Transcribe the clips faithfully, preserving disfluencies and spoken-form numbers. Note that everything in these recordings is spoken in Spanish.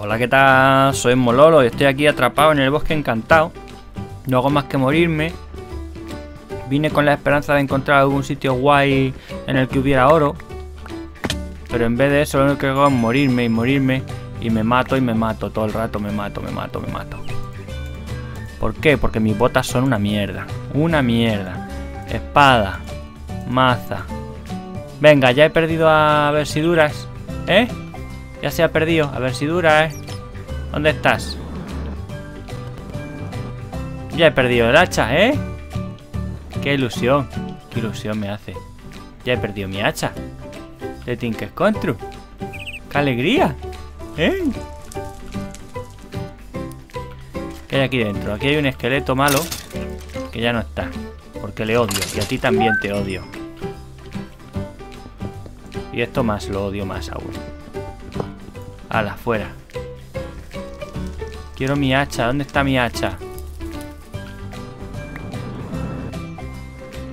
Hola, ¿qué tal? Soy Mololo y estoy aquí atrapado en el bosque encantado. No hago más que morirme. Vine con la esperanza de encontrar algún sitio guay en el que hubiera oro. Pero en vez de eso, lo único que hago es morirme y morirme. Y me mato y me mato todo el rato. Me mato, me mato, me mato. ¿Por qué? Porque mis botas son una mierda. Una mierda. Espada. Maza. Venga, ya he perdido a Versiduras. ¿Eh? Ya se ha perdido. A Versiduras, ¿eh? ¿Dónde estás? Ya he perdido el hacha, ¿eh? Qué ilusión. Qué ilusión me hace. Ya he perdido mi hacha. De Tinker's Construct. ¡Qué alegría! ¿Eh? ¿Qué hay aquí dentro? Aquí hay un esqueleto malo que ya no está, porque le odio. Y a ti también te odio. Y esto más, lo odio más aún. ¡Hala, fuera! Quiero mi hacha. ¿Dónde está mi hacha?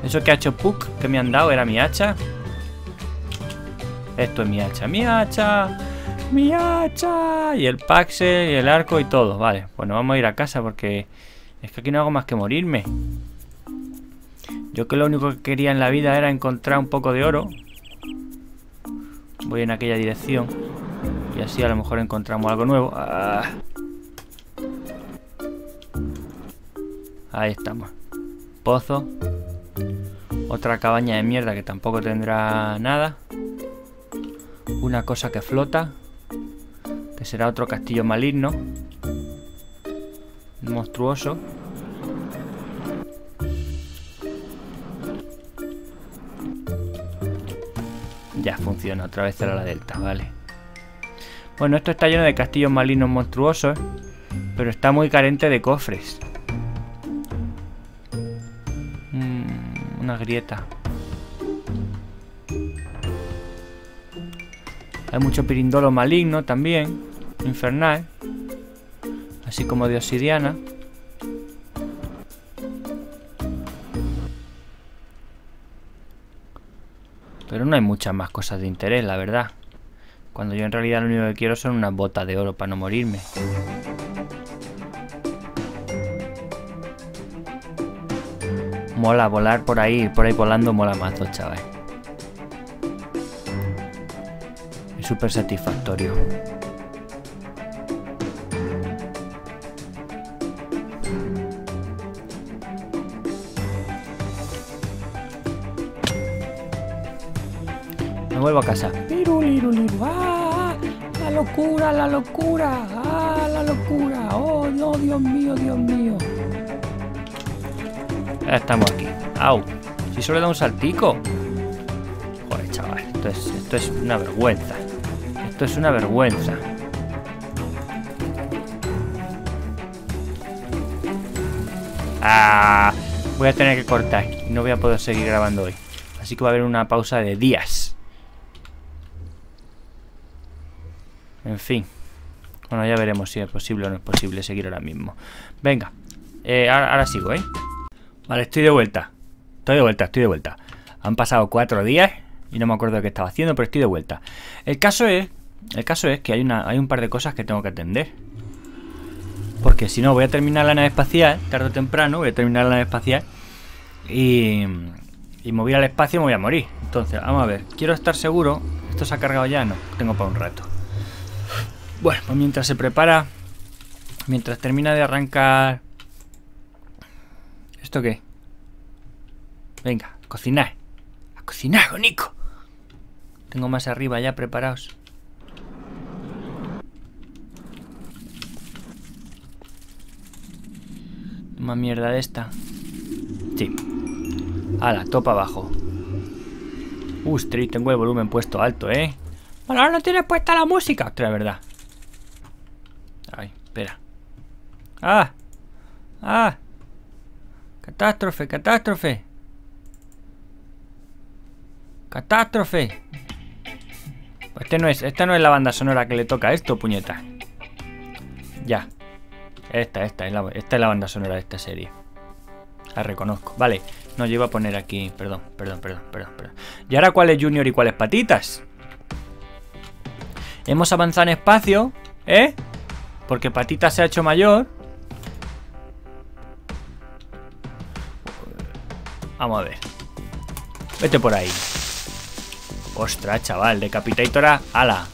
¿Eso que ha hecho Puck que me han dado era mi hacha? Esto es mi hacha. ¡Mi hacha! ¡Mi hacha! Y el paxel, y el arco y todo. Vale, pues nos vamos a ir a casa porque es que aquí no hago más que morirme. Yo que lo único que quería en la vida era encontrar un poco de oro. Voy en aquella dirección y así a lo mejor encontramos algo nuevo. Ah. Ahí estamos. Pozo. Otra cabaña de mierda que tampoco tendrá nada. Una cosa que flota, que será otro castillo maligno, monstruoso. Ya funciona, otra vez será la delta, vale. Bueno, esto está lleno de castillos malignos monstruosos, pero está muy carente de cofres. Mm, una grieta. Hay mucho pirindolo maligno también, infernal, así como de obsidiana. Pero no hay muchas más cosas de interés, la verdad. Cuando yo en realidad lo único que quiero son unas botas de oro para no morirme. Mola volar por ahí, por ahí volando mola mazo, chavales. Súper satisfactorio. Me vuelvo a casa. ¡Ah! La locura, la locura, ah, la locura. Oh, no, Dios mío, Dios mío. Ya estamos aquí. Au. Si solo le da un saltico. Joder, chaval, esto es, esto es una vergüenza. Esto es una vergüenza. Ah, voy a tener que cortar. No voy a poder seguir grabando hoy. Así que va a haber una pausa de días. En fin. Bueno, ya veremos si es posible o no es posible seguir ahora mismo. Venga. Eh, ahora, ahora sigo, ¿eh? Vale, estoy de vuelta. Estoy de vuelta, estoy de vuelta. Han pasado cuatro días y no me acuerdo de qué estaba haciendo, pero estoy de vuelta. El caso es... El caso es que hay, una, hay un par de cosas que tengo que atender. Porque si no voy a terminar la nave espacial, tarde o temprano voy a terminar la nave espacial. Y, y me voy al espacio y me voy a morir. Entonces, vamos a ver. Quiero estar seguro. ¿Esto se ha cargado ya? No, tengo para un rato. Bueno, pues mientras se prepara... Mientras termina de arrancar... ¿Esto qué? Venga, a cocinar. A cocinar, Nico. Tengo más arriba ya preparados. Más mierda de esta. Sí. Ala, topa abajo. Uh, Street, tengo el volumen puesto alto, ¿eh? Bueno, ahora no tienes puesta la música. Otra verdad. Ay, espera. ¡Ah! ¡Ah! ¡Catástrofe, catástrofe! ¡Catástrofe! Este no es, esta no es la banda sonora que le toca a esto, puñeta. Ya. Esta, esta es, la, esta es la banda sonora de esta serie. La reconozco. Vale, no, yo iba a poner aquí. Perdón, perdón, perdón, perdón, perdón. ¿Y ahora cuál es Junior y cuál es Patitas? Hemos avanzado en espacio, ¿eh? Porque Patita se ha hecho mayor. Vamos a ver. Vete por ahí. Ostras, chaval. Decapitatora. Ala.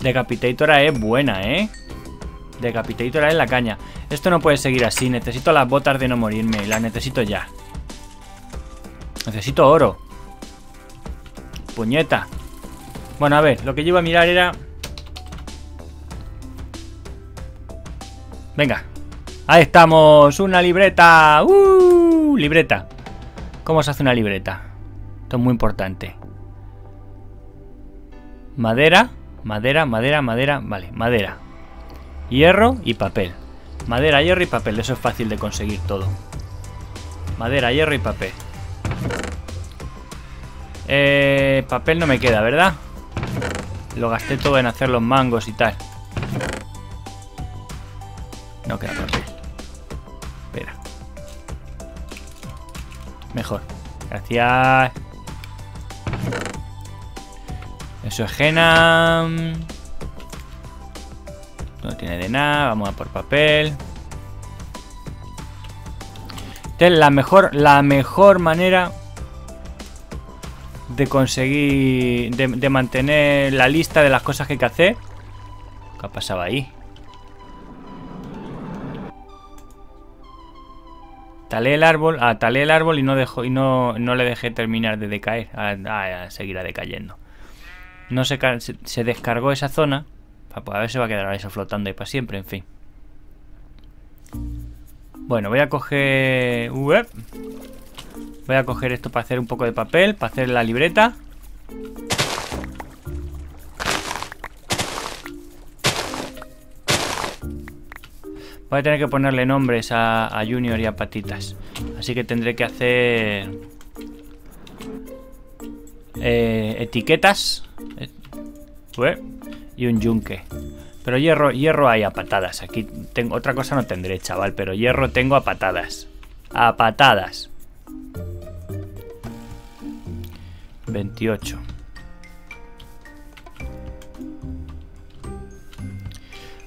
Decapitatora es buena, ¿eh? Decapitatora es la caña. Esto no puede seguir así. Necesito las botas de no morirme. Las necesito ya. Necesito oro. Puñeta. Bueno, a ver. Lo que yo iba a mirar era... Venga. Ahí estamos. Una libreta. ¡Uh! Libreta. ¿Cómo se hace una libreta? Esto es muy importante. Madera, madera, madera, madera. Vale, madera. Hierro y papel. Madera, hierro y papel. Eso es fácil de conseguir todo. Madera, hierro y papel. Eh, papel no me queda, ¿verdad? Lo gasté todo en hacer los mangos y tal. No queda papel. Espera. Mejor. Gracias. Eso es henna. No tiene de nada. Vamos a por papel. Esta es la mejor, la mejor manera de conseguir, de, de mantener la lista de las cosas que hay que hacer. ¿Qué pasaba ahí? Talé el árbol, ah, talé el árbol y no dejó, y no, no le dejé terminar de decaer. Ah, ah, seguirá decayendo. No se, se descargó esa zona. Pues a ver si va a quedar eso flotando ahí para siempre, en fin. Bueno, voy a coger... Uep. Voy a coger esto para hacer un poco de papel, para hacer la libreta. Voy a tener que ponerle nombres a, a Junior y a Patitas. Así que tendré que hacer... Eh, etiquetas. Uep. Y un yunque. Pero hierro, hierro hay a patadas. Aquí tengo, otra cosa no tendré, chaval. Pero hierro tengo a patadas. A patadas. veintiocho.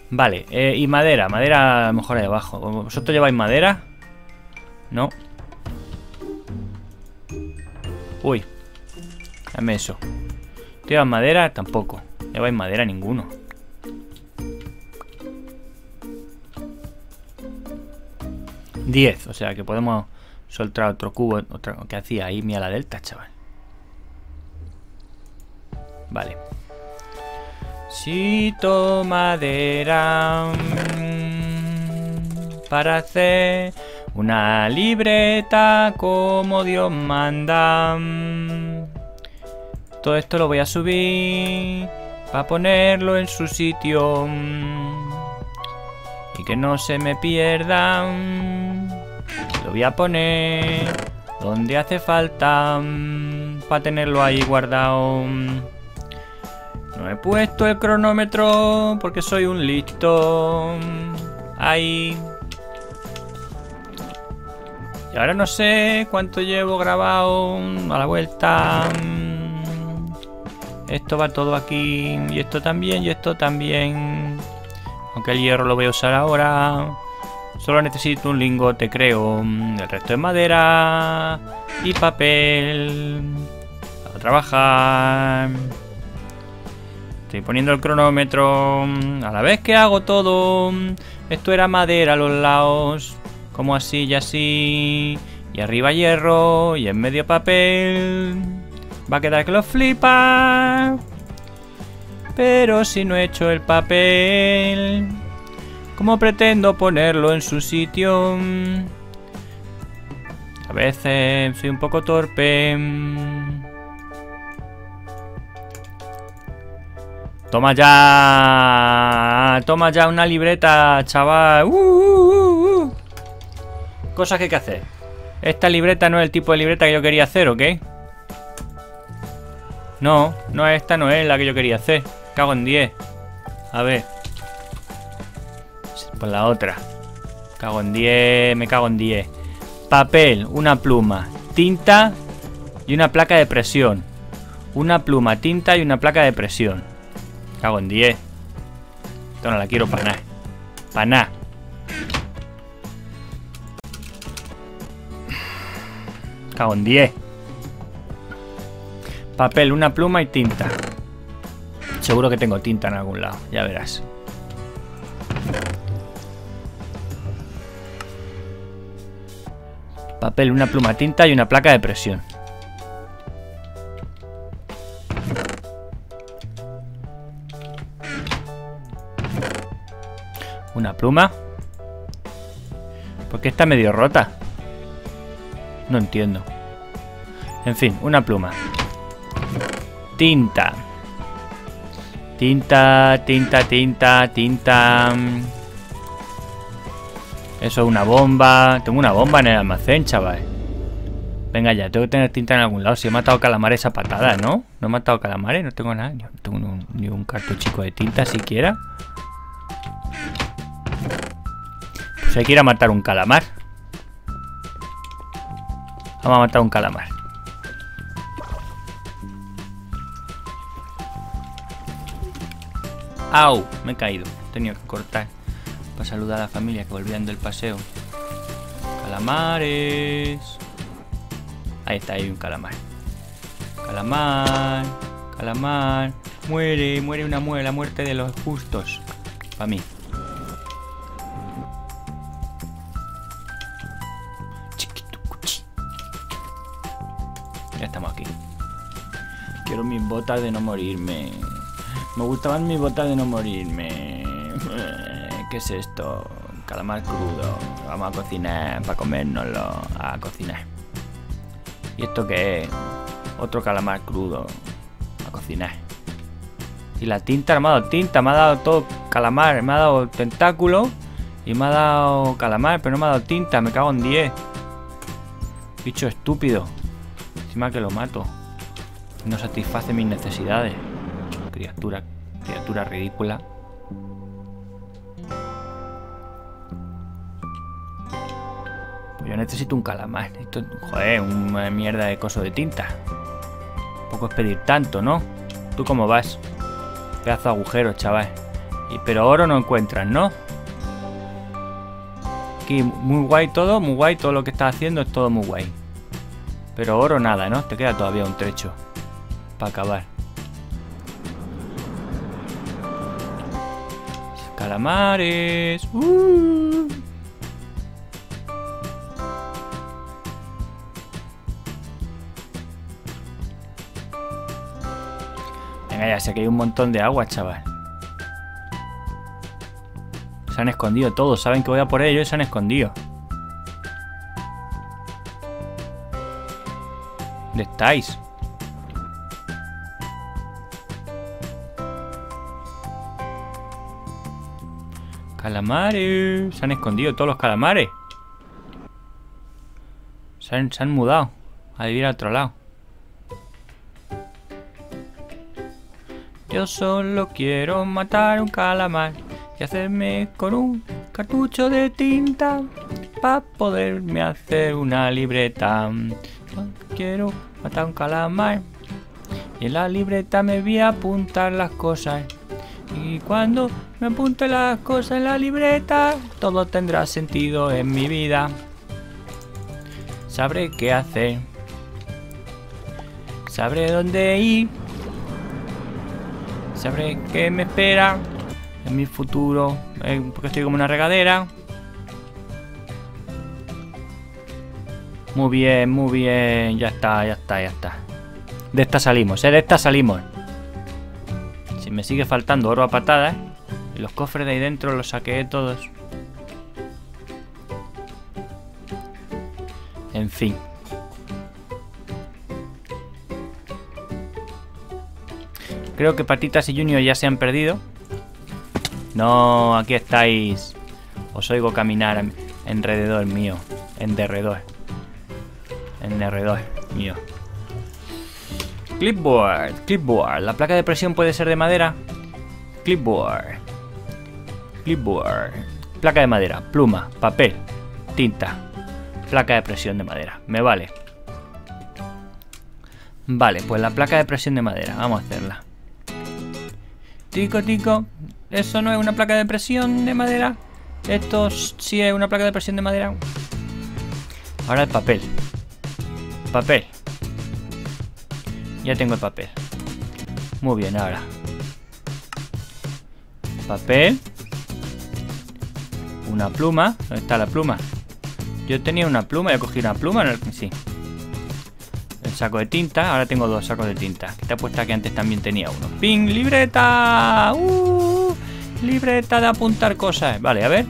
Vale, eh, y madera. Madera a lo mejor ahí abajo. ¿Vosotros lleváis madera? No. Uy. Dame eso. ¿Lleváis madera? Tampoco. ¿Lleváis madera? Ninguno. diez, o sea que podemos soltar otro cubo. Otra, ¿qué hacía ahí? Mira la delta, chaval. Vale. Sito madera para hacer una libreta como Dios manda. Todo esto lo voy a subir para ponerlo en su sitio y que no se me pierda. Lo voy a poner donde hace falta para tenerlo ahí guardado. No he puesto el cronómetro porque soy un listo. Ahí. Y ahora no sé cuánto llevo grabado a la vuelta. Esto va todo aquí. Y esto también, y esto también. Aunque el hierro lo voy a usar ahora. Solo necesito un lingote, creo. El resto es madera y papel. Para trabajar. Estoy poniendo el cronómetro. A la vez que hago todo. Esto era madera a los lados. Como así y así. Y arriba hierro. Y en medio papel. Va a quedar que lo flipa. Pero si no he hecho el papel, ¿cómo pretendo ponerlo en su sitio? A veces soy un poco torpe. Toma ya. Toma ya una libreta, chaval. Uh, uh, uh, uh. Cosas que hay que hacer. Esta libreta no es el tipo de libreta que yo quería hacer, ¿ok? No, no, esta no es la que yo quería hacer. Cago en diez. A ver. Pues la otra. Cago en diez, me cago en diez. Papel, una pluma, tinta y una placa de presión. Una pluma, tinta y una placa de presión. Cago en diez. Esto no la quiero para nada. Paná. Cago en diez. Papel, una pluma y tinta. Seguro que tengo tinta en algún lado, ya verás. Papel, una pluma, tinta y una placa de presión. Una pluma. ¿Por qué está medio rota? No entiendo. En fin, una pluma. Tinta. Tinta, tinta, tinta, tinta. Eso es una bomba. Tengo una bomba en el almacén, chaval. Venga ya, tengo que tener tinta en algún lado. Si he matado calamares a patadas, ¿no? No he matado calamares, no tengo nada. No tengo ni un, ni un cartuchico de tinta siquiera. Pues hay que ir a matar un calamar. Vamos a matar un calamar. ¡Au! Me he caído. He tenido que cortar para saludar a la familia que volvían del paseo. Calamares. Ahí está, hay un calamar. Calamar. Calamar. Muere, muere una muerte. La muerte de los justos. Para mí. Ya estamos aquí. Quiero mis botas de no morirme. Me gustaban mis botas de no morirme. ¿Qué es esto? Calamar crudo. Vamos a cocinar para comérnoslo. A cocinar. ¿Y esto qué es? Otro calamar crudo. A cocinar. Y la tinta, me ha dado tinta. Me ha dado todo calamar. Me ha dado tentáculo. Y me ha dado calamar, pero no me ha dado tinta. Me cago en diez. Bicho estúpido. Encima que lo mato. No satisface mis necesidades. Criatura, criatura ridícula. Pues yo necesito un calamar. Esto, joder, una mierda de coso de tinta. Tampoco es pedir tanto, ¿no? ¿Tú cómo vas? Pedazo de agujero, chaval. Y, pero oro no encuentras, ¿no? Aquí, muy guay todo, muy guay. Todo lo que estás haciendo es todo muy guay. Pero oro nada, ¿no? Te queda todavía un trecho para acabar. Calamares. Uh. Venga, ya sé que hay un montón de agua, chaval. Se han escondido todos. Saben que voy a por ellos y se han escondido. ¿Dónde estáis? Calamares. Se han escondido todos los calamares. Se han, se han mudado a vivir a otro lado. Yo solo quiero matar un calamar y hacerme con un cartucho de tinta para poderme hacer una libreta. Quiero matar un calamar y en la libreta me voy a apuntar las cosas. Y cuando me apunte las cosas en la libreta, todo tendrá sentido en mi vida. Sabré qué hacer, sabré dónde ir, sabré qué me espera en mi futuro, eh, porque estoy como una regadera. Muy bien, muy bien. Ya está, ya está, ya está. De esta salimos, ¿eh? De esta salimos. Si me sigue faltando oro a patadas, ¿eh? Y los cofres de ahí dentro los saqué todos. En fin. Creo que Patitas y Junior ya se han perdido. No, aquí estáis. Os oigo caminar alrededor mío. En derredor. En alrededor mío. Clipboard, clipboard. La placa de presión puede ser de madera. Clipboard. Clipboard. Placa de madera, pluma, papel, tinta. Placa de presión de madera. Me vale. Vale, pues la placa de presión de madera. Vamos a hacerla. Tico, tico. Eso no es una placa de presión de madera. Esto sí es una placa de presión de madera. Ahora el papel. Papel. Ya tengo el papel. Muy bien, ahora. Papel. Una pluma. ¿Dónde está la pluma? Yo tenía una pluma, yo cogí una pluma. Sí. El saco de tinta. Ahora tengo dos sacos de tinta. Te apuesta que antes también tenía uno. ¡Ping! ¡Libreta! ¡Uh! Libreta de apuntar cosas. Vale, a ver.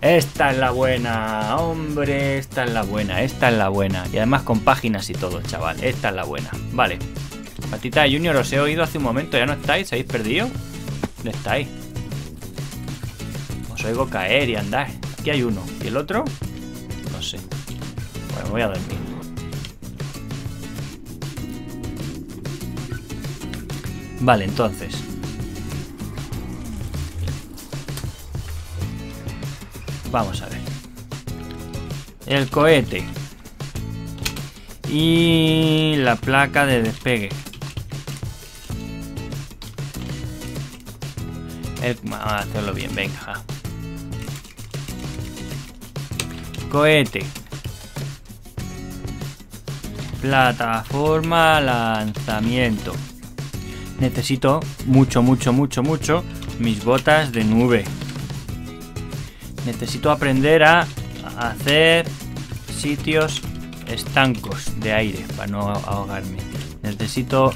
Esta es la buena, hombre. Esta es la buena, esta es la buena. Y además con páginas y todo, chaval. Esta es la buena. Vale. Patita Junior, os he oído hace un momento. ¿Ya no estáis? ¿Se habéis perdido? ¿Dónde estáis? Os oigo caer y andar. Aquí hay uno. ¿Y el otro? No sé. Bueno, voy a dormir. Vale, entonces. Vamos a ver. El cohete. Y la placa de despegue. El, vamos a hacerlo bien, venga. Cohete. Plataforma lanzamiento. Necesito mucho, mucho, mucho, mucho mis botas de nube. Necesito aprender a hacer sitios estancos de aire para no ahogarme. Necesito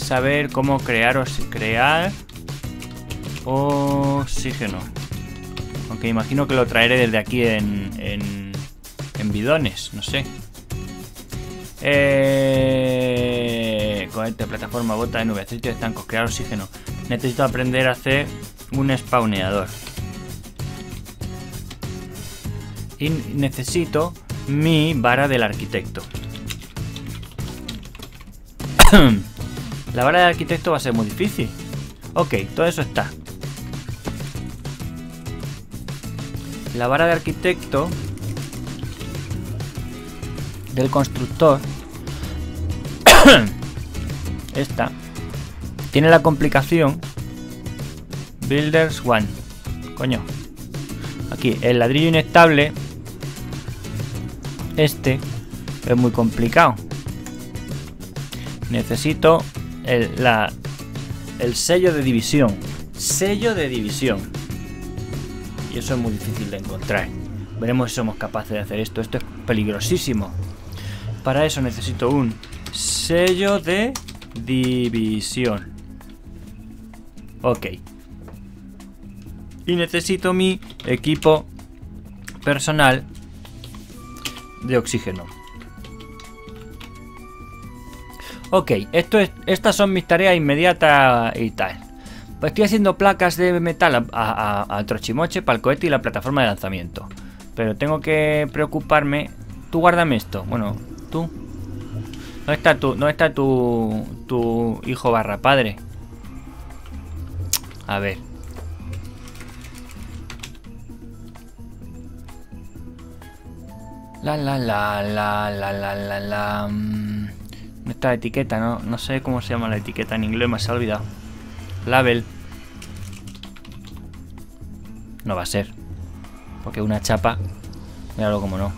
saber cómo crear, crear oxígeno. Aunque imagino que lo traeré desde aquí en, en, en bidones, no sé. Eh, con esta plataforma, bota de nube, sitios estancos, crear oxígeno. Necesito aprender a hacer un spawneador. Y necesito mi vara del arquitecto. La vara del arquitecto va a ser muy difícil. Ok, todo eso está. La vara de arquitecto del constructor. Esta tiene la complicación Builders One. Coño. Aquí, el ladrillo inestable. Este es muy complicado. Necesito el, la, el sello de división. Sello de división. Y eso es muy difícil de encontrar. Veremos si somos capaces de hacer esto. Esto es peligrosísimo. Para eso necesito un sello de división. Ok. Y necesito mi equipo personal de oxígeno. Ok, esto es, estas son mis tareas inmediatas y tal. Pues estoy haciendo placas de metal a, a, a trochimoche para el cohete y la plataforma de lanzamiento. Pero tengo que preocuparme. Tú guárdame esto. Bueno, tú. ¿Dónde está tu, dónde está tu, tu hijo barra padre? A ver. La la la la la la la la. Esta etiqueta, no, no sé cómo se llama la etiqueta en inglés, me se ha olvidado. Label. No va a ser. Porque una chapa. Míralo como no.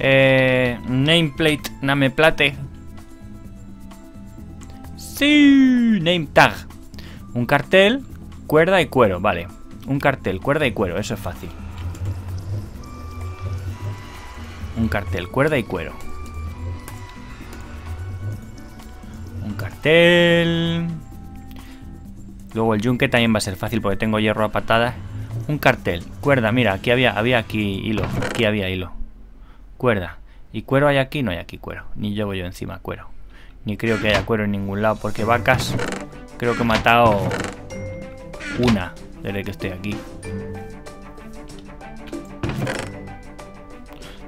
Eh, nameplate, nameplate. Sí, name tag. Un cartel, cuerda y cuero, vale. Un cartel, cuerda y cuero, eso es fácil. Un cartel, cuerda y cuero. Un cartel. Luego el yunque también va a ser fácil porque tengo hierro a patadas. Un cartel, cuerda, mira, aquí había, había aquí hilo, aquí había hilo. Cuerda. ¿Y cuero hay aquí? No hay aquí cuero. Ni llevo yo encima cuero. Ni creo que haya cuero en ningún lado porque vacas. Creo que he matado una desde que estoy aquí.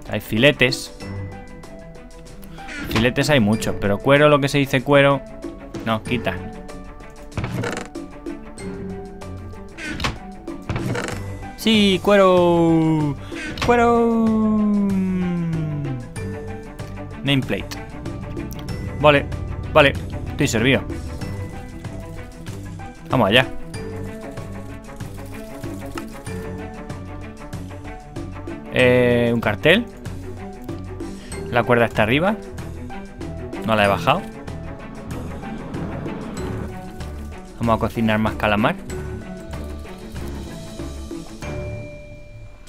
Hay filetes. Filetes hay muchos, pero cuero, lo que se dice cuero, nos quita. Sí, cuero. Cuero. Nameplate. Vale, vale, estoy servido. Vamos allá. Eh, un cartel. La cuerda está arriba. No la he bajado. Vamos a cocinar más calamar.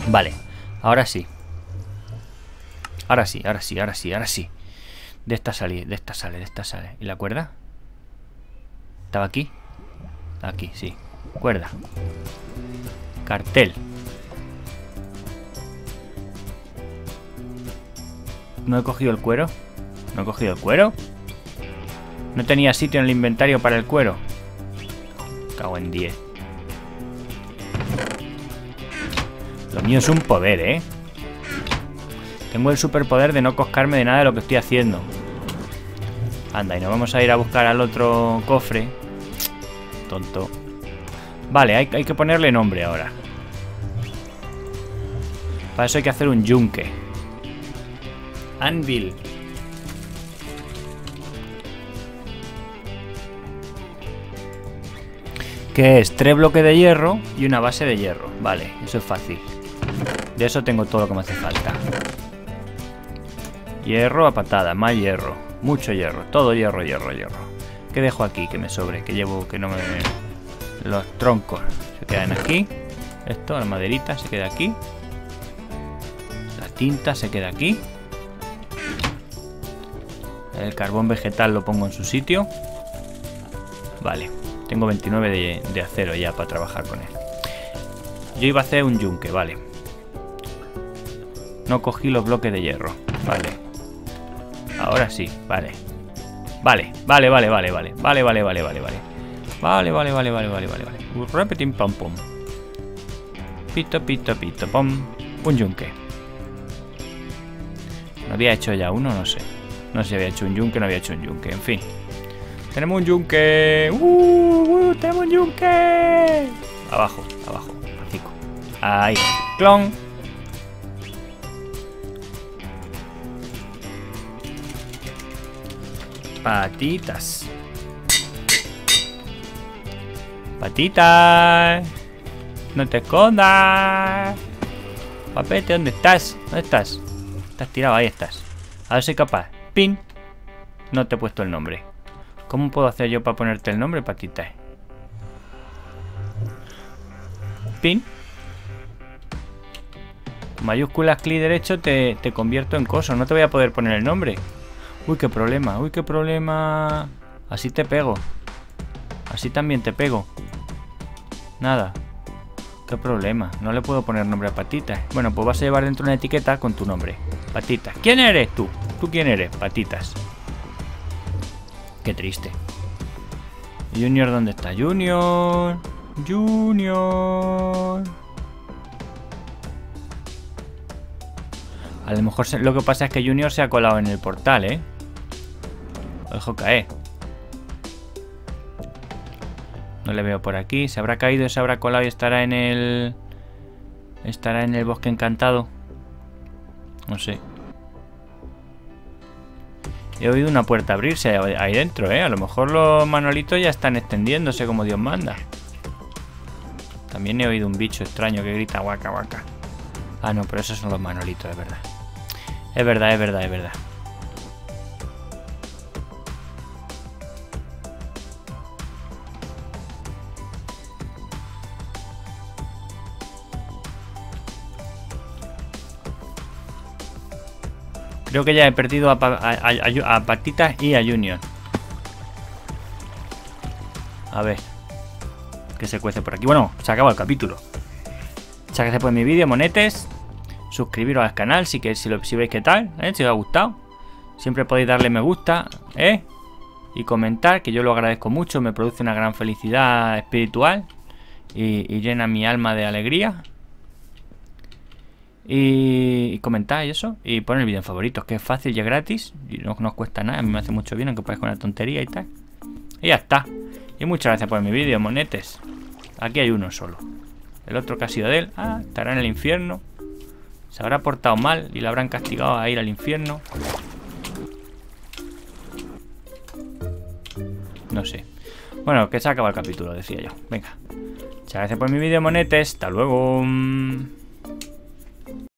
Vale, ahora sí. Ahora sí, ahora sí, ahora sí, ahora sí. De esta sale, de esta sale, de esta sale. ¿Y la cuerda? ¿Estaba aquí? Aquí, sí. Cuerda. Cartel. No he cogido el cuero. No he cogido el cuero. No tenía sitio en el inventario para el cuero. Cago en diez. Lo mío es un poder, ¿eh? Tengo el superpoder de no coscarme de nada de lo que estoy haciendo. Anda, y nos vamos a ir a buscar al otro cofre. Tonto. Vale, hay, hay que ponerle nombre ahora. Para eso hay que hacer un yunque. Anvil. Que es tres bloques de hierro y una base de hierro. Vale, eso es fácil. De eso tengo todo lo que me hace falta. Hierro a patada, más hierro. Mucho hierro, todo hierro, hierro, hierro. ¿Qué dejo aquí que me sobre? Que llevo, que no me... Los troncos se quedan aquí. Esto, la maderita se queda aquí. La tinta se queda aquí. El carbón vegetal lo pongo en su sitio. Vale. Tengo veintinueve de, de acero ya para trabajar con él. Yo iba a hacer un yunque, vale. No cogí los bloques de hierro. Vale. Ahora sí, vale. Vale, vale, vale, vale, vale. Vale, vale, vale, vale, vale. Vale, vale, vale, vale, vale, vale. Repetim pam pum. Pito, pito, pito, pom. Un yunque. ¿No había hecho ya uno? No sé. No sé si había hecho un yunque, no había hecho un yunque. En fin. Tenemos un yunque. ¡Uh! uh tenemos un yunque. Abajo, abajo. Rico. Ahí. Clon. Patitas. Patitas. No te escondas. Papete, ¿dónde estás? ¿Dónde estás? Estás tirado, ahí estás. Ahora soy capaz. Pin. No te he puesto el nombre. ¿Cómo puedo hacer yo para ponerte el nombre, patita? Pin. Mayúsculas, clic derecho, te, te convierto en coso. No te voy a poder poner el nombre. Uy, qué problema, uy, qué problema. Así te pego. Así también te pego. Nada. Qué problema. No le puedo poner nombre a Patitas. Bueno, pues vas a llevar dentro una etiqueta con tu nombre. Patitas. ¿Quién eres tú? ¿Tú quién eres? Patitas. Qué triste. Junior, ¿dónde está? Junior. Junior. A lo mejor lo que pasa es que Junior se ha colado en el portal, ¿eh? Lo dejo caer. No le veo por aquí. Se habrá caído, se habrá colado y estará en el... Estará en el bosque encantado. No sé. He oído una puerta abrirse ahí dentro, ¿eh? A lo mejor los manolitos ya están extendiéndose como Dios manda. También he oído un bicho extraño que grita guaca, guaca. Ah, no, pero esos son los manolitos, es verdad. Es verdad, es verdad, es verdad. Creo que ya he perdido a, pa a, a, a Patitas y a Junior. A ver. Que se cuece por aquí. Bueno, se acaba el capítulo. Muchas gracias por mi vídeo, monetes. Suscribiros al canal si, que, si, lo, si veis qué tal. ¿eh? Si os ha gustado. Siempre podéis darle me gusta. ¿eh? Y comentar, que yo lo agradezco mucho. Me produce una gran felicidad espiritual. Y, y llena mi alma de alegría. Y comentar y eso. Y poner el vídeo en favoritos, que es fácil y es gratis. Y no nos cuesta nada. A mí me hace mucho bien, aunque parezca una tontería y tal. Y ya está. Y muchas gracias por mi vídeo, monetes. Aquí hay uno solo. El otro que ha sido de él. Ah, estará en el infierno. Se habrá portado mal y le habrán castigado a ir al infierno. No sé. Bueno, que se ha acabado el capítulo, decía yo. Venga. Muchas gracias por mi vídeo, Monete. Hasta luego.